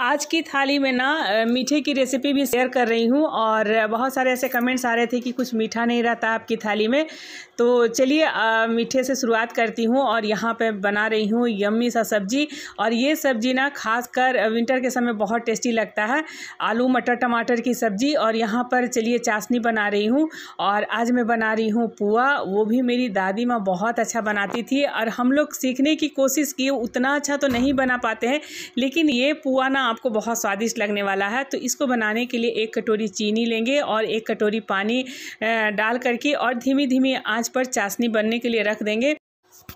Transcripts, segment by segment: आज की थाली में ना मीठे की रेसिपी भी शेयर कर रही हूँ और बहुत सारे ऐसे कमेंट्स आ रहे थे कि कुछ मीठा नहीं रहता आपकी थाली में, तो चलिए मीठे से शुरुआत करती हूँ। और यहाँ पे बना रही हूँ यम्मी सा सब्जी, और ये सब्जी ना खासकर विंटर के समय बहुत टेस्टी लगता है, आलू मटर टमाटर की सब्जी। और यहाँ पर चलिए चाशनी बना रही हूँ, और आज मैं बना रही हूँ पुआ। वो भी मेरी दादी माँ बहुत अच्छा बनाती थी और हम लोग सीखने की कोशिश की, उतना अच्छा तो नहीं बना पाते हैं, लेकिन ये पुआ ना आपको बहुत स्वादिष्ट लगने वाला है। तो इसको बनाने के लिए 1 कटोरी चीनी लेंगे और 1 कटोरी पानी डाल करके और धीमी धीमी आंच पर चाशनी बनने के लिए रख देंगे।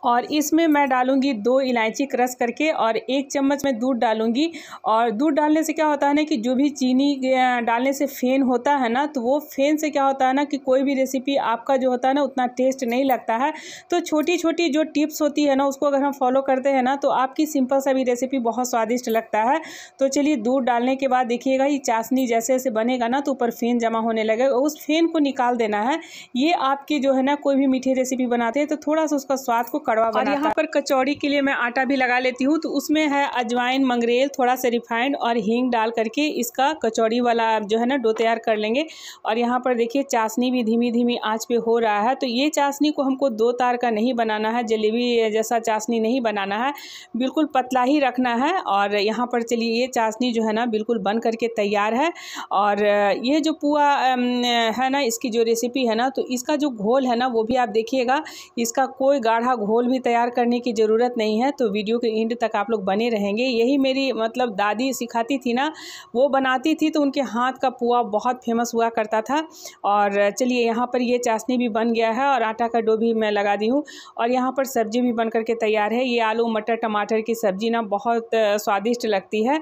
और इसमें मैं डालूंगी 2 इलायची क्रश करके और 1 चम्मच में दूध डालूंगी। और दूध डालने से क्या होता है ना कि जो भी चीनी डालने से फेन होता है ना, तो वो फेन से क्या होता है ना कि कोई भी रेसिपी आपका जो होता है ना उतना टेस्ट नहीं लगता है। तो छोटी छोटी जो टिप्स होती है ना उसको अगर हम फॉलो करते हैं ना तो आपकी सिंपल सा भी रेसिपी बहुत स्वादिष्ट लगता है। तो चलिए दूध डालने के बाद देखिएगा ये चाशनी जैसे जैसे बनेगा ना तो ऊपर फेन जमा होने लगेगा, उस फेन को निकाल देना है। ये आपकी जो है ना कोई भी मीठी रेसिपी बनाते हैं तो थोड़ा सा उसका स्वाद को कड़वा बनाता है। और यहाँ पर कचौड़ी के लिए मैं आटा भी लगा लेती हूँ, तो उसमें है अजवाइन, मंगरेल, थोड़ा सा रिफाइंड और हींग डाल करके इसका कचौड़ी वाला जो है ना डो तैयार कर लेंगे। और यहाँ पर देखिए चाशनी भी धीमी धीमी आंच पे हो रहा है। तो ये चाशनी को हमको 2 तार का नहीं बनाना है, जलेबी जैसा चाशनी नहीं बनाना है, बिल्कुल पतला ही रखना है। और यहाँ पर चलिए ये चाशनी जो है ना बिल्कुल बन करके तैयार है। और ये जो पुआ है ना इसकी जो रेसिपी है ना तो इसका जो घोल है ना वो भी आप देखिएगा, इसका कोई गाढ़ा घोल भी तैयार करने की ज़रूरत नहीं है। तो वीडियो के एंड तक आप लोग बने रहेंगे। यही मेरी मतलब दादी सिखाती थी ना, वो बनाती थी तो उनके हाथ का पुआ बहुत फेमस हुआ करता था। और चलिए यहाँ पर ये चाशनी भी बन गया है और आटा का डो भी मैं लगा दी हूँ। और यहाँ पर सब्जी भी बन करके तैयार है। ये आलू मटर टमाटर की सब्जी ना बहुत स्वादिष्ट लगती है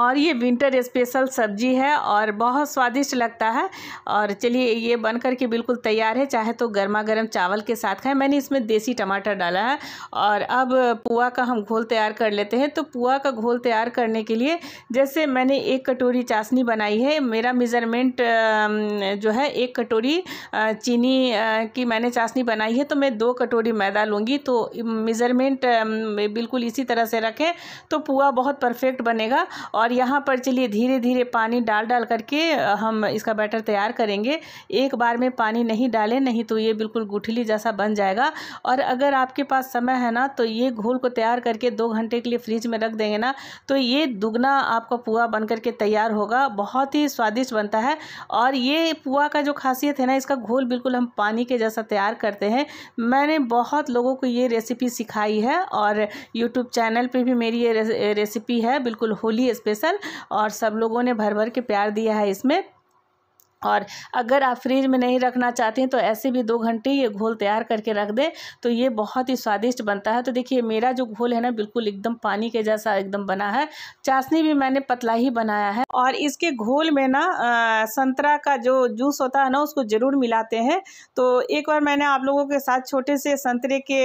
और ये विंटर स्पेशल सब्जी है और बहुत स्वादिष्ट लगता है। और चलिए ये बन करके बिल्कुल तैयार है, चाहे तो गर्मा गर्म चावल के साथ खाएं। मैंने इसमें देसी टमाटर डाला है। और अब पुआ का हम घोल तैयार कर लेते हैं। तो पुआ का घोल तैयार करने के लिए जैसे मैंने 1 कटोरी चाशनी बनाई है, मेरा मेज़रमेंट जो है 1 कटोरी चीनी की मैंने चाशनी बनाई है, तो मैं 2 कटोरी मैदा लूँगी। तो मेज़रमेंट बिल्कुल इसी तरह से रखें तो पुआ बहुत परफेक्ट बनेगा। और यहाँ पर चलिए धीरे धीरे पानी डाल डाल करके हम इसका बैटर तैयार करेंगे। एक बार में पानी नहीं डालें, नहीं तो ये बिल्कुल गुठली जैसा बन जाएगा। और अगर आपके पास समय है ना तो ये घोल को तैयार करके 2 घंटे के लिए फ्रिज में रख देंगे ना तो ये दुगना आपका पुआ बन करके तैयार होगा, बहुत ही स्वादिष्ट बनता है। और ये पुआ का जो खासियत है ना, इसका घोल बिल्कुल हम पानी के जैसा तैयार करते हैं। मैंने बहुत लोगों को ये रेसिपी सिखाई है और यूट्यूब चैनल पर भी मेरी ये रेसिपी है बिल्कुल होली स्पेशल, और सब लोगों ने भर भर के प्यार दिया है इसमें। और अगर आप फ्रिज में नहीं रखना चाहते हैं तो ऐसे भी 2 घंटे ये घोल तैयार करके रख दें तो ये बहुत ही स्वादिष्ट बनता है। तो देखिए मेरा जो घोल है ना बिल्कुल एकदम पानी के जैसा एकदम बना है, चाशनी भी मैंने पतला ही बनाया है। और इसके घोल में ना संतरा का जो जूस होता है ना उसको ज़रूर मिलाते हैं। तो एक बार मैंने आप लोगों के साथ छोटे से संतरे के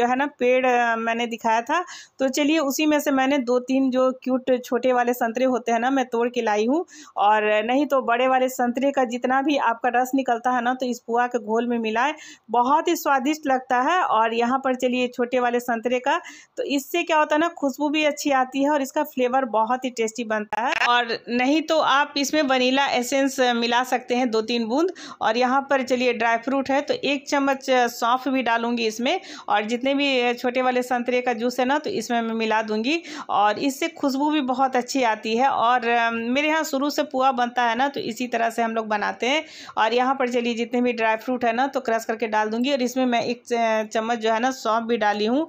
जो है ना पेड़ मैंने दिखाया था, तो चलिए उसी में से मैंने 2-3 जो क्यूट छोटे वाले संतरे होते हैं ना मैं तोड़ के लाई हूँ। और नहीं तो बड़े वाले संतरे जितना भी आपका रस निकलता है ना तो इस पुआ के घोल में मिलाएं, बहुत ही स्वादिष्ट लगता है। और यहाँ पर चलिए छोटे वाले संतरे का, तो इससे क्या होता है ना खुशबू भी अच्छी आती है और इसका फ्लेवर बहुत ही टेस्टी बनता है। और नहीं तो आप इसमें वनीला एसेंस मिला सकते हैं 2-3 बूंद। और यहाँ पर चलिए ड्राई फ्रूट है तो 1 चम्मच सौंफ भी डालूंगी इसमें, और जितने भी छोटे वाले संतरे का जूस है ना तो इसमें मैं मिला दूंगी। और इससे खुशबू भी बहुत अच्छी आती है। और मेरे यहाँ शुरू से पुआ बनता है ना तो इसी तरह से हम लोग बनाते हैं। और यहाँ पर चलिए जितने भी ड्राई फ्रूट है ना तो क्रश करके डाल दूंगी, और इसमें मैं 1 चम्मच जो है ना सौंफ भी डाली हूँ।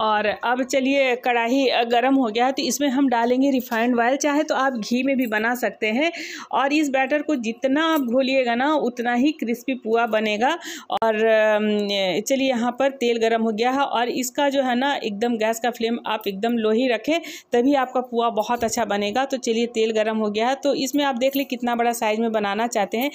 और अब चलिए कढ़ाई गरम हो गया है तो इसमें हम डालेंगे रिफाइंड ऑयल, चाहे तो आप घी में भी बना सकते हैं। और इस बैटर को जितना आप घोलिएगा ना उतना ही क्रिस्पी पुआ बनेगा। और चलिए यहाँ पर तेल गरम हो गया है और इसका जो है ना एकदम गैस का फ्लेम आप एकदम लो ही रखें, तभी आपका पुआ बहुत अच्छा बनेगा। तो चलिए तेल गरम हो गया है, तो इसमें आप देख लें कितना बड़ा साइज़ में बनाना चाहते हैं।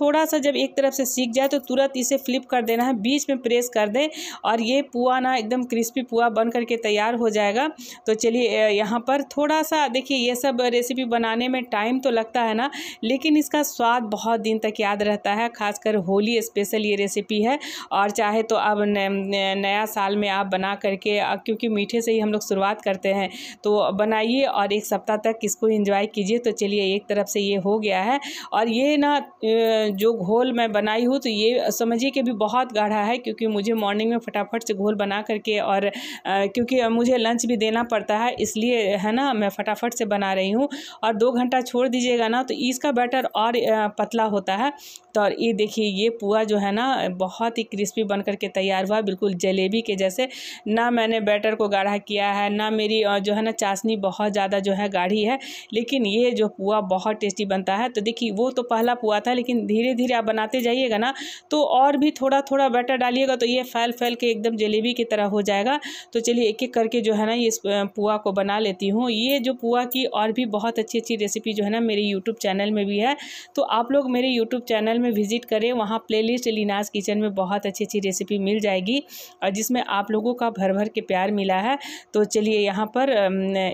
थोड़ा सा जब एक तरफ से सीख जाए तो तुरंत इसे फ्लिप कर देना है, बीच में प्रेस कर दें और ये पुआ ना एकदम क्रिस्पी पुआ हलवा बन करके तैयार हो जाएगा। तो चलिए यहाँ पर थोड़ा सा देखिए, ये सब रेसिपी बनाने में टाइम तो लगता है ना, लेकिन इसका स्वाद बहुत दिन तक याद रहता है, खासकर होली स्पेशल ये रेसिपी है। और चाहे तो अब नया साल में आप बना करके, क्योंकि मीठे से ही हम लोग शुरुआत करते हैं, तो बनाइए और एक सप्ताह तक इसको एंजॉय कीजिए। तो चलिए एक तरफ से ये हो गया है। और ये ना जो घोल मैं बनाई हूँ तो ये समझिए कि भी बहुत गाढ़ा है, क्योंकि मुझे मॉर्निंग में फटाफट से घोल बना करके और क्योंकि मुझे लंच भी देना पड़ता है, इसलिए है ना मैं फटाफट से बना रही हूँ। और 2 घंटा छोड़ दीजिएगा ना तो इसका बैटर और पतला होता है। तो और ये देखिए ये पुआ जो है ना बहुत ही क्रिस्पी बन करके तैयार हुआ, बिल्कुल जलेबी के जैसे। ना मैंने बैटर को गाढ़ा किया है, ना मेरी जो है ना चाशनी बहुत ज़्यादा जो है गाढ़ी है, लेकिन ये जो पुआ बहुत टेस्टी बनता है। तो देखिए वो तो पहला पुआ था, लेकिन धीरे धीरे आप बनाते जाइएगा ना तो और भी थोड़ा थोड़ा बैटर डालिएगा तो ये फैल फैल के एकदम जलेबी की तरह हो जाएगा। तो चलिए एक एक करके जो है ना ये पुआ को बना लेती हूँ। ये जो पुआ की और भी बहुत अच्छी अच्छी रेसिपी जो है ना मेरे यूट्यूब चैनल में भी है, तो आप लोग मेरे यूट्यूब चैनल में विजिट करें, वहाँ प्लेलिस्ट लीनाज़ किचन में बहुत अच्छी अच्छी रेसिपी मिल जाएगी और जिसमें आप लोगों का भर भर के प्यार मिला है। तो चलिए यहाँ पर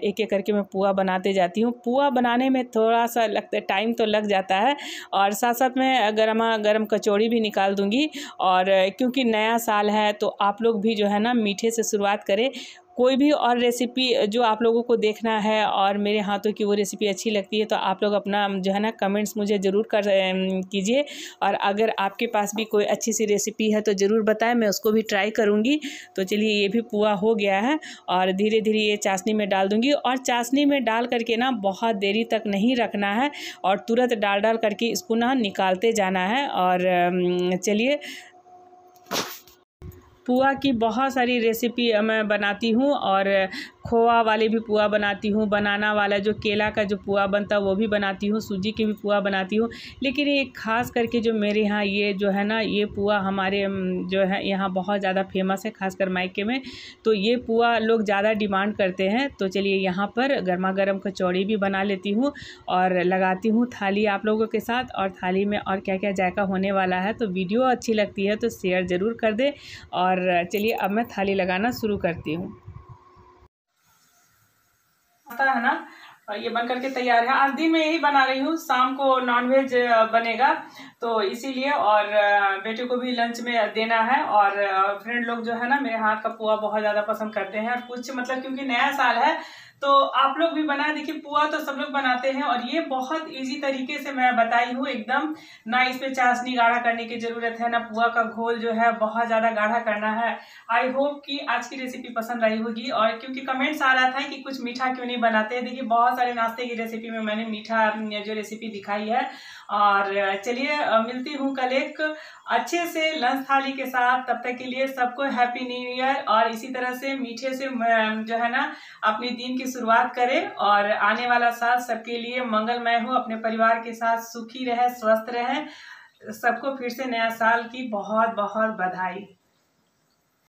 एक एक करके मैं पुआ बनाते जाती हूँ। पुआ बनाने में थोड़ा सा लगता है, टाइम तो लग जाता है, और साथ साथ मैं गर्मा गर्म कचौड़ी भी निकाल दूँगी। और क्योंकि नया साल है तो आप लोग भी जो है ना मीठे से शुरुआत करें। कोई भी और रेसिपी जो आप लोगों को देखना है और मेरे हाथों की वो रेसिपी अच्छी लगती है तो आप लोग अपना जो है ना कमेंट्स मुझे ज़रूर कर कीजिए। और अगर आपके पास भी कोई अच्छी सी रेसिपी है तो ज़रूर बताएं, मैं उसको भी ट्राई करूँगी। तो चलिए ये भी पुआ हो गया है और धीरे धीरे ये चाशनी में डाल दूँगी। और चाशनी में डाल करके ना बहुत देरी तक नहीं रखना है और तुरंत डाल करके इसको ना निकालते जाना है। और चलिए पुआ की बहुत सारी रेसिपी मैं बनाती हूँ और खोआ वाले भी पुआ बनाती हूँ, बनाना वाला जो केला का जो पुआ बनता है वो भी बनाती हूँ, सूजी के भी पुआ बनाती हूँ। लेकिन ये खास करके जो मेरे यहाँ ये जो है ना ये पुआ हमारे जो है यहाँ बहुत ज़्यादा फेमस है, खासकर मायके में तो ये पुआ लोग ज़्यादा डिमांड करते हैं। तो चलिए यहाँ पर गर्मा गर्म कचौड़ी भी बना लेती हूँ और लगाती हूँ थाली आप लोगों के साथ। और थाली में और क्या क्या जायका होने वाला है, तो वीडियो अच्छी लगती है तो शेयर ज़रूर कर दें। और चलिए अब मैं थाली लगाना शुरू करती हूँ। आता है ना ये बन करके तैयार है। आज दिन में यही बना रही हूँ, शाम को नॉनवेज बनेगा तो इसीलिए, और बेटे को भी लंच में देना है। और फ्रेंड लोग जो है ना मेरे हाथ का पुआ बहुत ज़्यादा पसंद करते हैं। और कुछ मतलब क्योंकि नया साल है तो आप लोग भी बना देखिए। पुआ तो सब लोग बनाते हैं और ये बहुत इजी तरीके से मैं बताई हूँ एकदम। ना इस पे चाशनी गाढ़ा करने की ज़रूरत है, ना पुआ का घोल जो है बहुत ज़्यादा गाढ़ा करना है। आई होप कि आज की रेसिपी पसंद आई होगी। और क्योंकि कमेंट्स आ रहा था कि कुछ मीठा क्यों नहीं बनाते हैं, देखिए बहुत सारे नाश्ते की रेसिपी में मैंने मीठा जो रेसिपी दिखाई है। और चलिए मिलती हूँ कल एक अच्छे से लंच थाली के साथ। तब तक के लिए सबको हैप्पी न्यू ईयर। और इसी तरह से मीठे से जो है ना अपने दिन की शुरुआत करें और आने वाला साल सबके लिए मंगलमय हो। अपने परिवार के साथ सुखी रहें, स्वस्थ रहें। सबको फिर से नया साल की बहुत बहुत बधाई।